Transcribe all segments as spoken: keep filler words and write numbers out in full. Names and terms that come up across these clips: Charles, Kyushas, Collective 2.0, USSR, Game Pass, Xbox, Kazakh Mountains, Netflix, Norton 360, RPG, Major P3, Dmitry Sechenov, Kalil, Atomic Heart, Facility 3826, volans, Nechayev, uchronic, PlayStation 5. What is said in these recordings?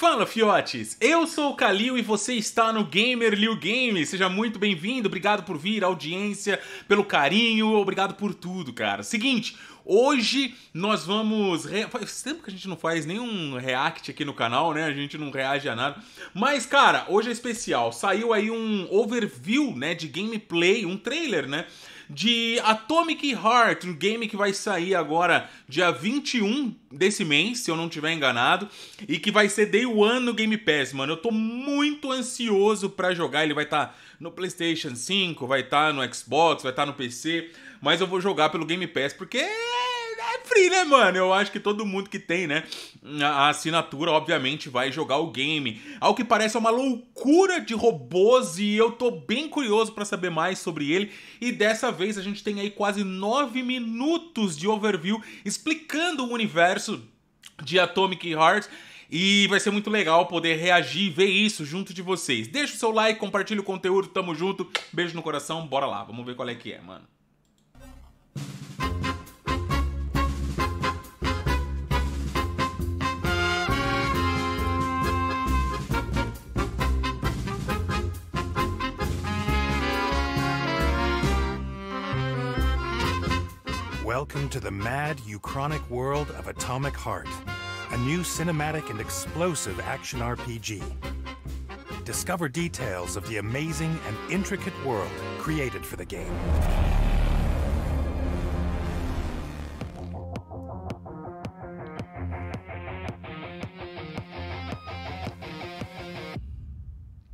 Fala, fiotes! Eu sou o Kalil e você está no Gamer Liu Game. Seja muito bem-vindo, obrigado por vir, audiência, pelo carinho, obrigado por tudo, cara. Seguinte, hoje nós vamos... Re... Faz tempo que a gente não faz nenhum react aqui no canal, né? A gente não reage a nada. Mas, cara, hoje é especial. Saiu aí um overview, né, de gameplay, um trailer, né? De Atomic Heart, um game que vai sair agora dia vinte e um desse mês, se eu não estiver enganado, e que vai ser Day One no Game Pass, mano. Eu tô muito ansioso pra jogar, ele vai estar tá no PlayStation cinco, vai estar tá no Xbox, vai estar tá no P C, mas eu vou jogar pelo Game Pass, porque... é free, né, mano? Eu acho que todo mundo que tem, né, a assinatura, obviamente, vai jogar o game. Ao que parece, é uma loucura de robôs e eu tô bem curioso pra saber mais sobre ele. E dessa vez a gente tem aí quase nove minutos de overview explicando o universo de Atomic Heart. E vai ser muito legal poder reagir e ver isso junto de vocês. Deixa o seu like, compartilha o conteúdo, tamo junto. Beijo no coração, bora lá. Vamos ver qual é que é, mano. Welcome to the mad, uchronic world of Atomic Heart, a new cinematic and explosive action R P G. Discover details of the amazing and intricate world created for the game.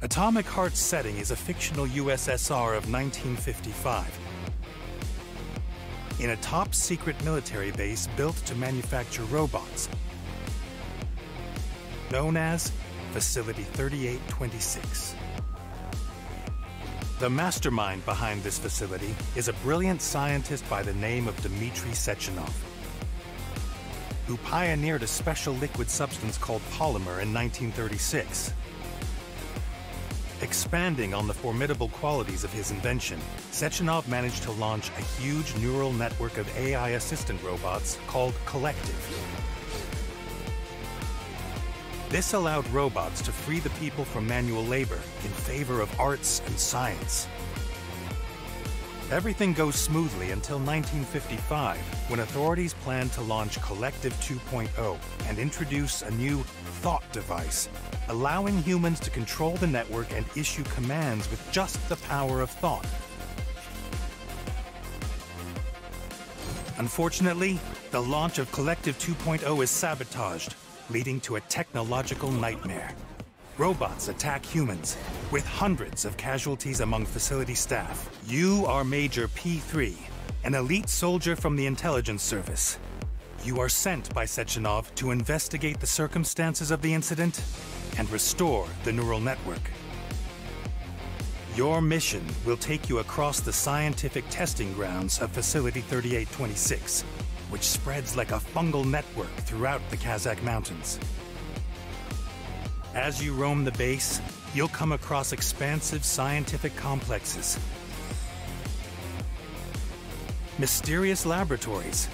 Atomic Heart's setting is a fictional U S S R of nineteen fifty-five. In a top-secret military base built to manufacture robots, known as Facility thirty-eight twenty-six. The mastermind behind this facility is a brilliant scientist by the name of Dmitry Sechenov, who pioneered a special liquid substance called polymer in nineteen thirty-six. Expanding on the formidable qualities of his invention, Sechenov managed to launch a huge neural network of A I assistant robots called Collective. This allowed robots to free the people from manual labor in favor of arts and science. Everything goes smoothly until nineteen fifty-five, when authorities planned to launch Collective two point oh and introduce a new thought device, allowing humans to control the network and issue commands with just the power of thought. Unfortunately, the launch of Collective two point oh is sabotaged, leading to a technological nightmare. Robots attack humans, with hundreds of casualties among facility staff. You are Major P three, an elite soldier from the intelligence service. You are sent by Sechenov to investigate the circumstances of the incident and restore the neural network. Your mission will take you across the scientific testing grounds of Facility thirty-eight twenty-six, which spreads like a fungal network throughout the Kazakh Mountains. As you roam the base, you'll come across expansive scientific complexes, mysterious laboratories,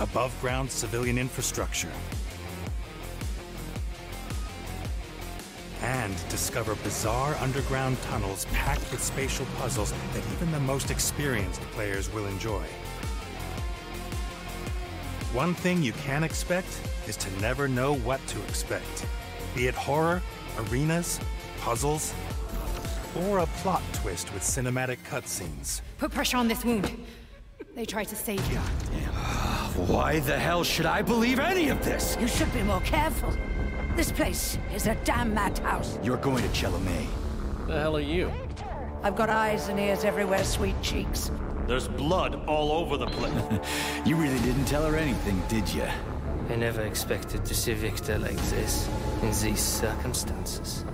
above-ground civilian infrastructure, and discover bizarre underground tunnels packed with spatial puzzles that even the most experienced players will enjoy. One thing you can expect is to never know what to expect, be it horror, arenas, puzzles, or a plot twist with cinematic cutscenes. Put pressure on this wound. They tried to save you. Goddamn. Why the hell should I believe any of this? You should be more careful. This place is a damn madhouse. You're going to Chalamet. The hell are you? I've got eyes and ears everywhere, sweet cheeks. There's blood all over the place. You really didn't tell her anything, did you? I never expected to see Victor like this, in these circumstances.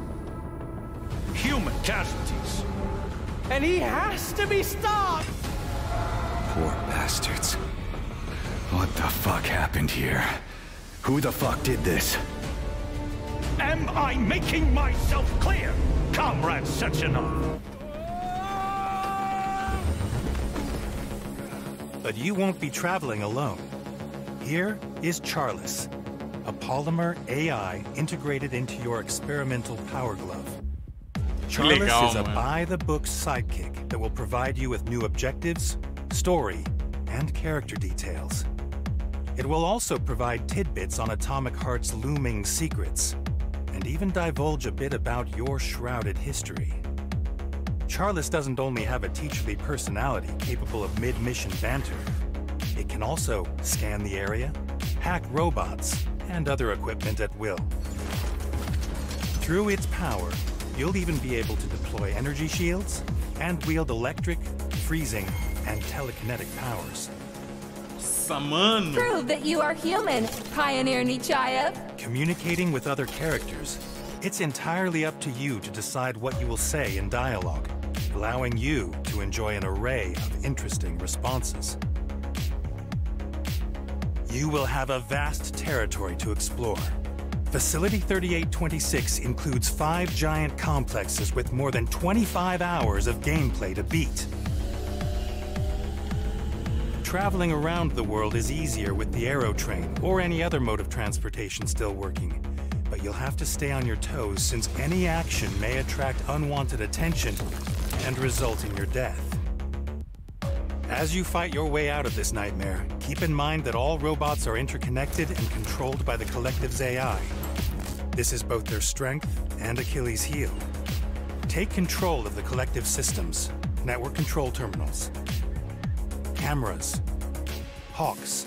Human casualties. And he has to be stopped! Poor bastards. What the fuck happened here? Who the fuck did this? Am I making myself clear, Comrade Sechenov? But you won't be traveling alone. Here is Charles, a polymer A I integrated into your experimental power glove. Charles Legal, is a by-the-book sidekick that will provide you with new objectives, story, and character details. It will also provide tidbits on Atomic Heart's looming secrets, and even divulge a bit about your shrouded history. Charles doesn't only have a teacherly personality capable of mid-mission banter, it can also scan the area, hack robots, and other equipment at will. Through its power, you'll even be able to deploy energy shields and wield electric, freezing, and telekinetic powers. Someone. Prove that you are human, Pioneer Nechayev. Communicating with other characters, it's entirely up to you to decide what you will say in dialogue, allowing you to enjoy an array of interesting responses. You will have a vast territory to explore. Facility thirty-eight twenty-six includes five giant complexes with more than twenty-five hours of gameplay to beat. Traveling around the world is easier with the aerotrain or any other mode of transportation still working, but you'll have to stay on your toes since any action may attract unwanted attention and result in your death. As you fight your way out of this nightmare, keep in mind that all robots are interconnected and controlled by the Collective's A I. This is both their strength and Achilles' heel. Take control of the Collective systems, network control terminals, cameras, hawks,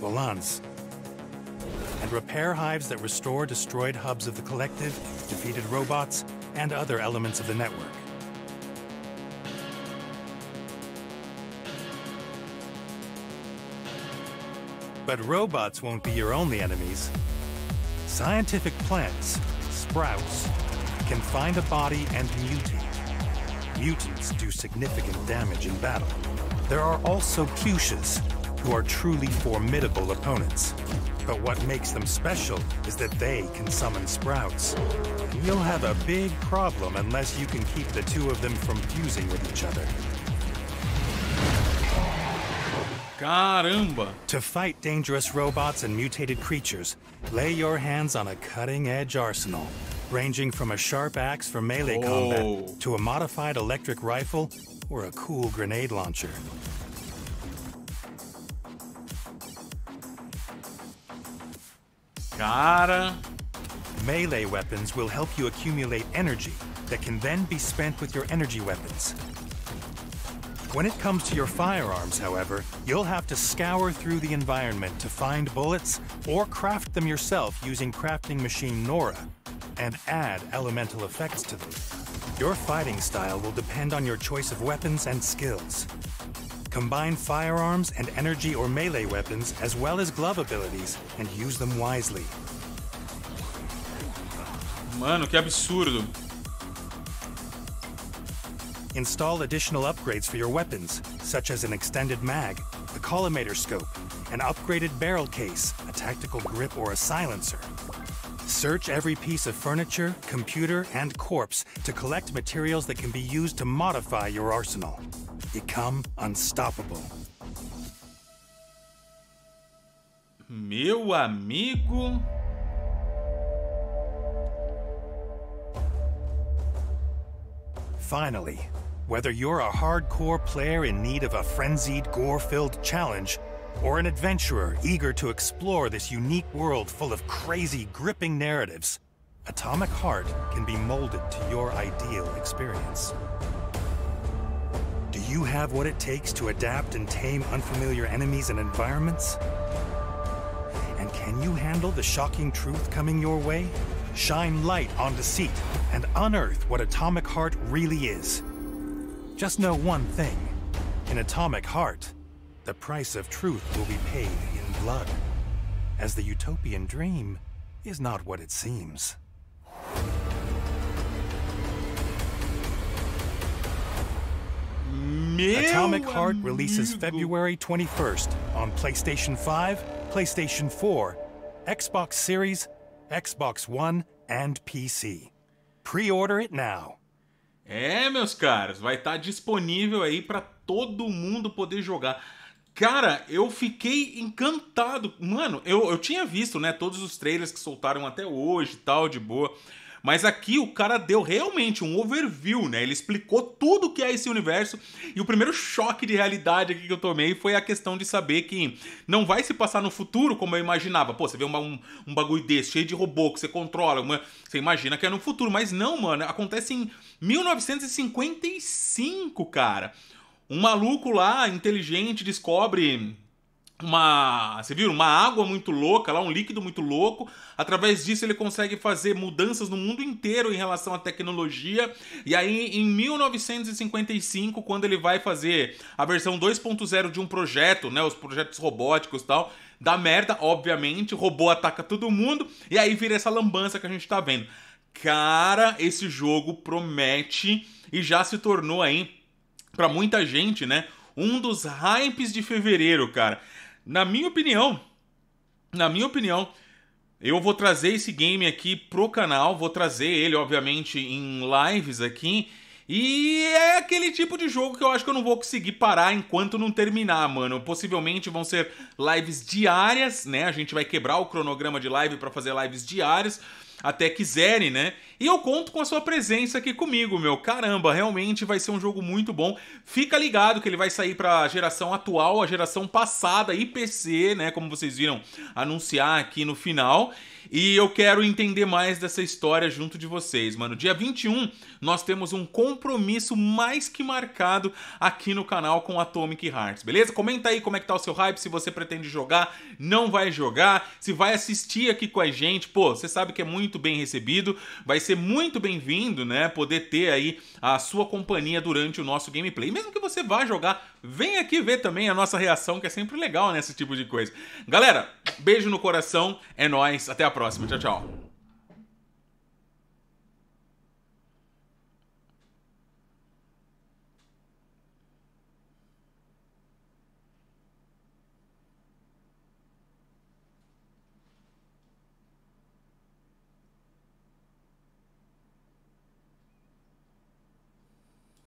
volans, and repair hives that restore destroyed hubs of the Collective, defeated robots, and other elements of the network. But robots won't be your only enemies. Scientific plants, sprouts, can find a body and mutate. Mutants do significant damage in battle. There are also Kyushas, who are truly formidable opponents. But what makes them special is that they can summon sprouts. And you'll have a big problem unless you can keep the two of them from fusing with each other. Caramba! To fight dangerous robots and mutated creatures, lay your hands on a cutting-edge arsenal, ranging from a sharp axe for melee oh. combat to a modified electric rifle or a cool grenade launcher. Cara. Melee weapons will help you accumulate energy that can then be spent with your energy weapons. When it comes to your firearms, however, you'll have to scour through the environment to find bullets or craft them yourself using crafting machine Nora and add elemental effects to them. Your fighting style will depend on your choice of weapons and skills. Combine firearms and energy or melee weapons as well as glove abilities and use them wisely. Mano, que absurdo. Install additional upgrades for your weapons, such as an extended mag, a collimator scope, an upgraded barrel case, a tactical grip, or a silencer. Search every piece of furniture, computer, and corpse to collect materials that can be used to modify your arsenal. Become unstoppable. Meu amigo. Finally, whether you're a hardcore player in need of a frenzied, gore-filled challenge, or an adventurer eager to explore this unique world full of crazy, gripping narratives, Atomic Heart can be molded to your ideal experience. Do you have what it takes to adapt and tame unfamiliar enemies and environments? And can you handle the shocking truth coming your way? Shine light on deceit and unearth what Atomic Heart really is. Just know one thing, in Atomic Heart, the price of truth will be paid in blood, as the utopian dream is not what it seems. Atomic Heart releases February twenty-first on PlayStation five, PlayStation four, Xbox Series, Xbox One, and P C. Pre-order it now. É, meus caros, vai estar disponível aí para todo mundo poder jogar. Cara, eu fiquei encantado. Mano, eu, eu tinha visto, né, todos os trailers que soltaram até hoje e tal, de boa. Mas aqui o cara deu realmente um overview, né? Ele explicou tudo que é esse universo. E o primeiro choque de realidade aqui que eu tomei foi a questão de saber que não vai se passar no futuro como eu imaginava. Pô, você vê uma, um, um bagulho desse, cheio de robô que você controla, uma, você imagina que é no futuro. Mas não, mano, acontece em mil novecentos e cinquenta e cinco, cara. Um maluco lá, inteligente, descobre uma, você viu, uma água muito louca lá, um líquido muito louco. Através disso ele consegue fazer mudanças no mundo inteiro em relação à tecnologia. E aí em mil novecentos e cinquenta e cinco, quando ele vai fazer a versão dois ponto zero de um projeto, né, os projetos robóticos e tal, dá merda, obviamente, o robô ataca todo mundo e aí vira essa lambança que a gente tá vendo. Cara, esse jogo promete e já se tornou aí, pra muita gente, né, um dos hypes de fevereiro, cara. Na minha opinião, na minha opinião, eu vou trazer esse game aqui pro canal, vou trazer ele, obviamente, em lives aqui, e é aquele tipo de jogo que eu acho que eu não vou conseguir parar enquanto não terminar, mano. Possivelmente vão ser lives diárias, né, a gente vai quebrar o cronograma de live pra fazer lives diárias, até quiserem, né? E eu conto com a sua presença aqui comigo, meu. Caramba, realmente vai ser um jogo muito bom. Fica ligado que ele vai sair para a geração atual, a geração passada e P C, né? Como vocês viram anunciar aqui no final. E eu quero entender mais dessa história junto de vocês, mano. Dia vinte e um, nós temos um compromisso mais que marcado aqui no canal com Atomic Hearts, beleza? Comenta aí como é que tá o seu hype, se você pretende jogar, não vai jogar, se vai assistir aqui com a gente. Pô, você sabe que é muito bem recebido, vai ser muito bem-vindo, né, poder ter aí a sua companhia durante o nosso gameplay. Mesmo que você vá jogar, vem aqui ver também a nossa reação, que é sempre legal nesse tipo de coisa. Galera, beijo no coração, é nóis, até a próxima, tchau, tchau.